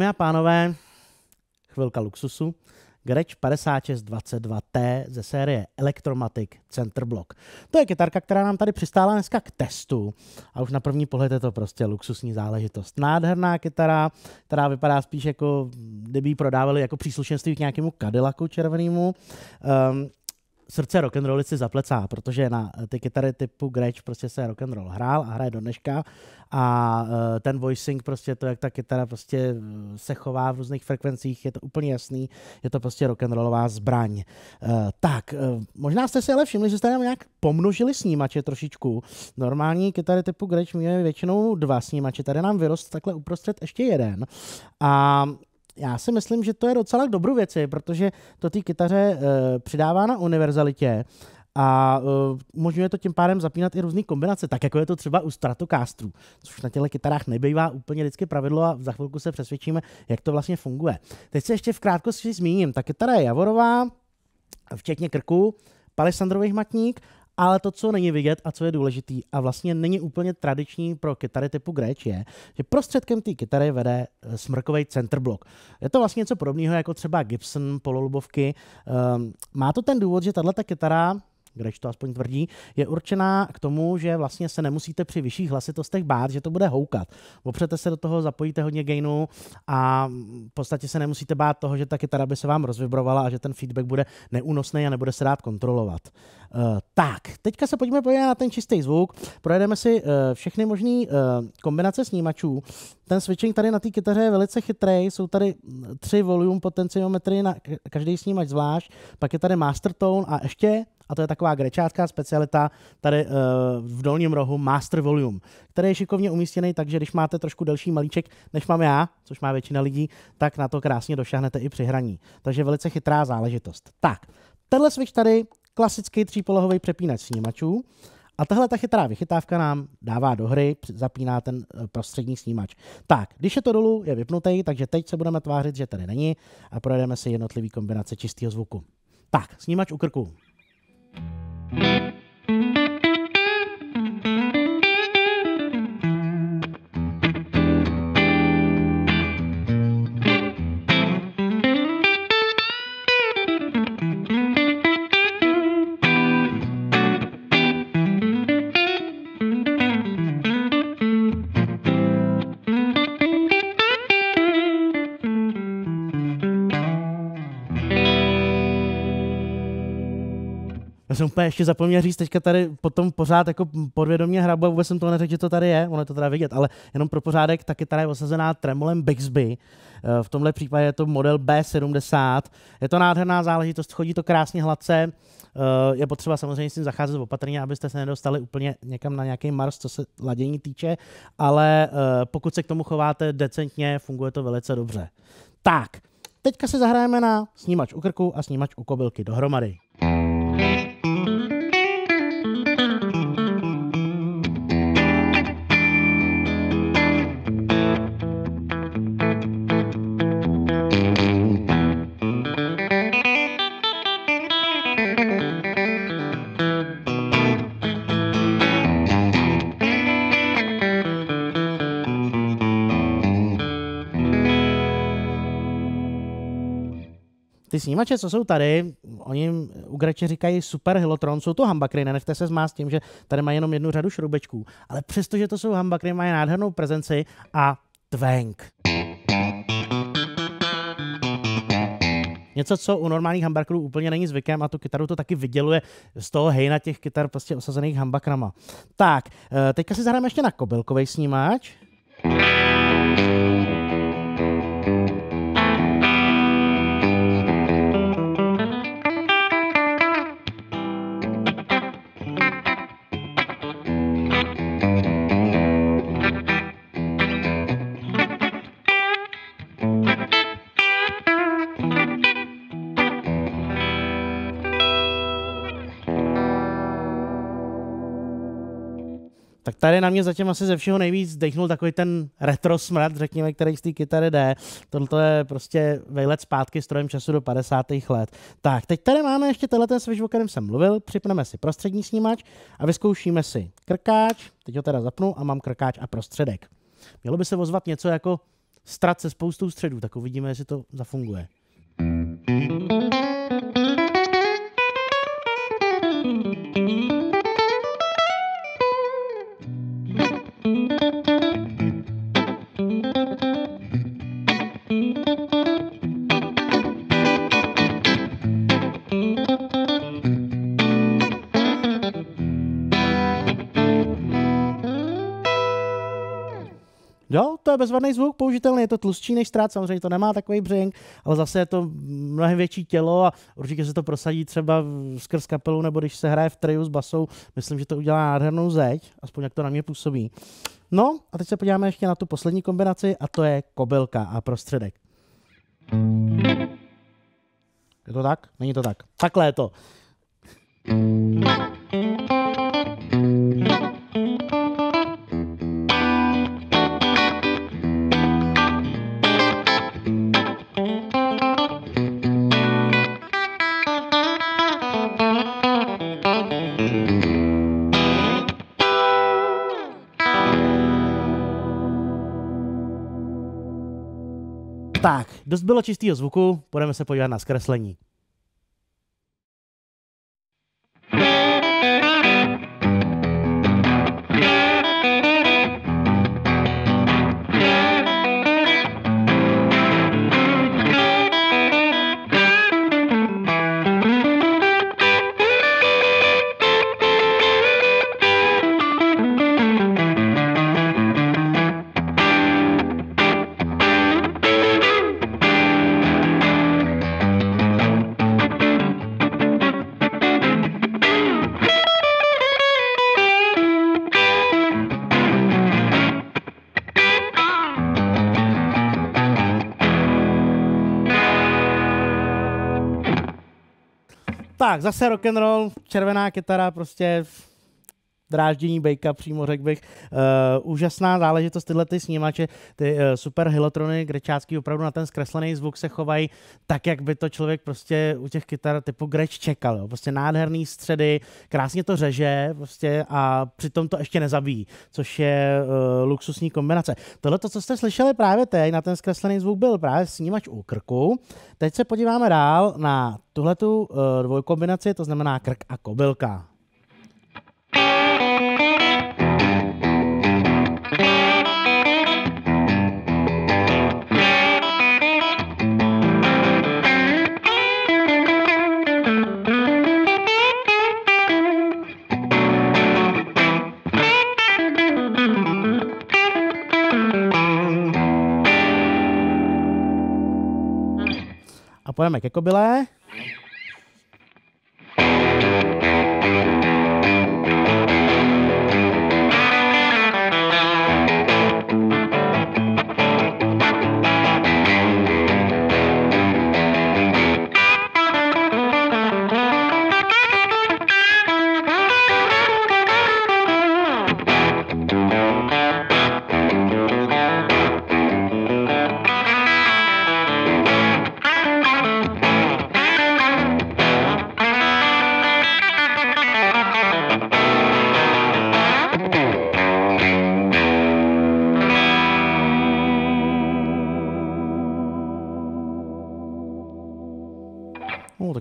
Dámy a pánové, chvilka luxusu. Gretsch 5622T ze série Electromatic Centerblock. To je kytarka, která nám tady přistála dneska k testu a už na první pohled je to prostě luxusní záležitost. Nádherná kytara, která vypadá spíš jako, kdyby ji prodávali jako příslušenství k nějakému Cadillacu červenému. Srdce rock'n'rollici zaplecá, protože na ty kytary typu Gretsch prostě se rock'n'roll hrál a hraje do dneška a ten voicing, prostě to, jak ta kytara prostě se chová v různých frekvencích, je to úplně jasný, je to prostě rock'n'rollová zbraň. Tak, možná jste si ale všimli, že jste nám nějak pomnožili snímače trošičku. Normální kytary typu Gretsch měly většinou dva snímače, tady nám vyrost takhle uprostřed ještě jeden a já si myslím, že to je docela k dobru věci, protože to té kytaře přidává na univerzalitě a umožňuje to tím pádem zapínat i různé kombinace, tak jako je to třeba u Stratocastru, což na těchto kytarách nebývá úplně vždycky pravidlo a za chvilku se přesvědčíme, jak to vlastně funguje. Teď se ještě v krátkosti zmíním, ta kytara je javorová, včetně krku, palissandrových matník, ale to, co není vidět a co je důležitý a vlastně není úplně tradiční pro kytary typu Gretsch je, že prostředkem té kytary vede smrkový centerblok. Je to vlastně něco podobného jako třeba Gibson, pololubovky. Má to ten důvod, že tato kytara, Gretsch to aspoň tvrdí, je určená k tomu, že vlastně se nemusíte při vyšších hlasitostech bát, že to bude houkat. Opřete se do toho, zapojíte hodně gainu a v podstatě se nemusíte bát toho, že ta kytara by se vám rozvibrovala a že ten feedback bude neúnosný a nebude se dát kontrolovat. Tak, teďka se pojďme podívat na ten čistý zvuk, projedeme si všechny možné kombinace snímačů. Ten switching tady na té kytaře je velice chytrý, jsou tady tři volume potenciometry na každý snímač zvlášť, pak je tady master tone a ještě, a to je taková grečácká specialita, tady v dolním rohu master volume, který je šikovně umístěný, takže když máte trošku delší malíček, než mám já, což má většina lidí, tak na to krásně došahnete i při hraní. Takže velice chytrá záležitost. Tak, tenhle switch tady, klasický třípolohový přepínač snímačů. A tahle ta chytrá vychytávka nám dává do hry, zapíná ten prostřední snímač. Tak, když je to dolů, je vypnutý, takže teď se budeme tvářit, že tady není a projedeme si jednotlivé kombinace čistého zvuku. Tak, snímač u krku. Jsem úplně ještě zapomněl říct, teďka tady potom pořád jako podvědomě hrabu a vůbec jsem to neřekl, že to tady je, ono je to teda vidět, ale jenom pro pořádek, ta kytara je osazená tremolem Bigsby, v tomhle případě je to model B70, je to nádherná záležitost, chodí to krásně hladce, je potřeba samozřejmě s tím zacházet opatrně, abyste se nedostali úplně někam na nějaký Mars, co se ladění týče, ale pokud se k tomu chováte decentně, funguje to velice dobře. Tak, teďka si zahrajeme na snímač u krku a snímač u kobylky dohromady. Ty snímače, co jsou tady, oni u Gretsche říkají Super Hilotron, jsou to Hambakry, nenechte se zmást tím, že tady mají jenom jednu řadu šroubečků, ale přestože to jsou Hambakry, mají nádhernou prezenci a tvenk. Něco, co u normálních Hambakrů úplně není zvykem a tu kytaru to taky vyděluje z toho hejna těch kytar prostě osazených Hambakrama. Tak, teďka si zahrajeme ještě na kobylkovej snímač. Tak tady na mě zatím asi ze všeho nejvíc dechnul takový ten retro smrad, řekněme, který z té kytary jde. Tohle je prostě vejlet zpátky strojem času do 50. let. Tak, teď tady máme ještě tenhle switch, o kterém jsem mluvil. Připneme si prostřední snímač a vyzkoušíme si krkáč. Teď ho teda zapnu a mám krkáč a prostředek. Mělo by se ozvat něco jako strat se spoustou středů, tak uvidíme, jestli to zafunguje. Jo, to je bezvadný zvuk, použitelný, je to tlustší než Strat, samozřejmě to nemá takový břink, ale zase je to mnohem větší tělo a určitě se to prosadí třeba skrz kapelu, nebo když se hraje v triu s basou, myslím, že to udělá nádhernou zeď, aspoň jak to na mě působí. No a teď se podíváme ještě na tu poslední kombinaci a to je kobylka a prostředek. Je to tak? Není to tak. Takhle je to. Tak, dost bylo čistého zvuku, půjdeme se podívat na zkreslení. Tak, zase rock'n'roll, červená kytara, prostě dráždění bejka, přímo řekl bych. Úžasná záležitost, tyhle ty snímače, ty super hilotrony grečácký, opravdu na ten zkreslený zvuk se chovají tak, jak by to člověk prostě u těch kytar typu Gretsch čekal. Jo. Prostě nádherný středy, krásně to řeže prostě a přitom to ještě nezabíjí, což je luxusní kombinace. Tohle, co jste slyšeli právě teď, na ten zkreslený zvuk byl právě snímač u krku. Teď se podíváme dál na tuhletu dvojkombinaci, to znamená krk a kobylka. A půjdeme ke kobyle.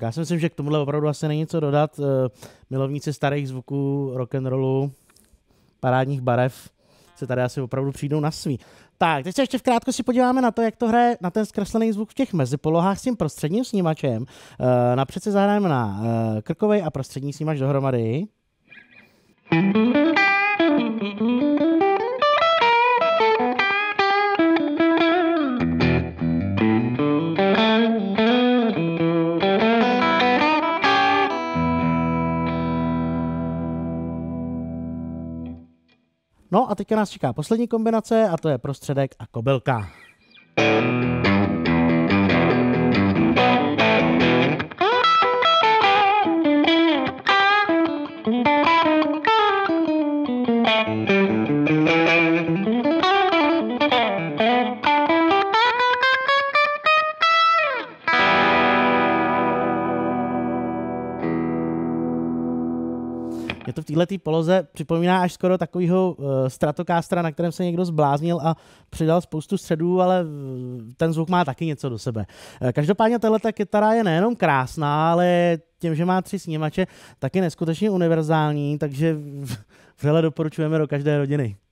Já si myslím, že k tomuhle opravdu asi není co dodat. Milovníci starých zvuků, rock'n'rollu, parádních barev se tady asi opravdu přijdou na svý. Tak, teď se ještě vkrátko si podíváme na to, jak to hraje na ten zkreslený zvuk v těch mezipolohách s tím prostředním snímačem. Napřed se zahrajeme na krkovej a prostřední snímač dohromady. No a teďka nás čeká poslední kombinace a to je prostředek a kobylka. Mě to v této poloze připomíná až skoro takového Stratocastra, na kterém se někdo zbláznil a přidal spoustu středů, ale ten zvuk má taky něco do sebe. Každopádně tato kytara je nejenom krásná, ale tím, že má 3 snímače, taky neskutečně univerzální, takže vřele doporučujeme do každé rodiny.